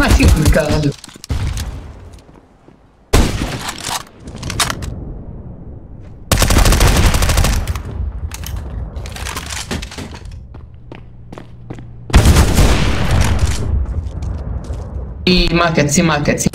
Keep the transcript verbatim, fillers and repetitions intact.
Nasci complicado. E market, sim, market, sim.